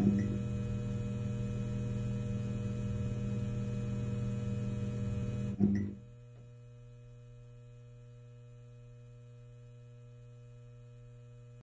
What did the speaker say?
blank.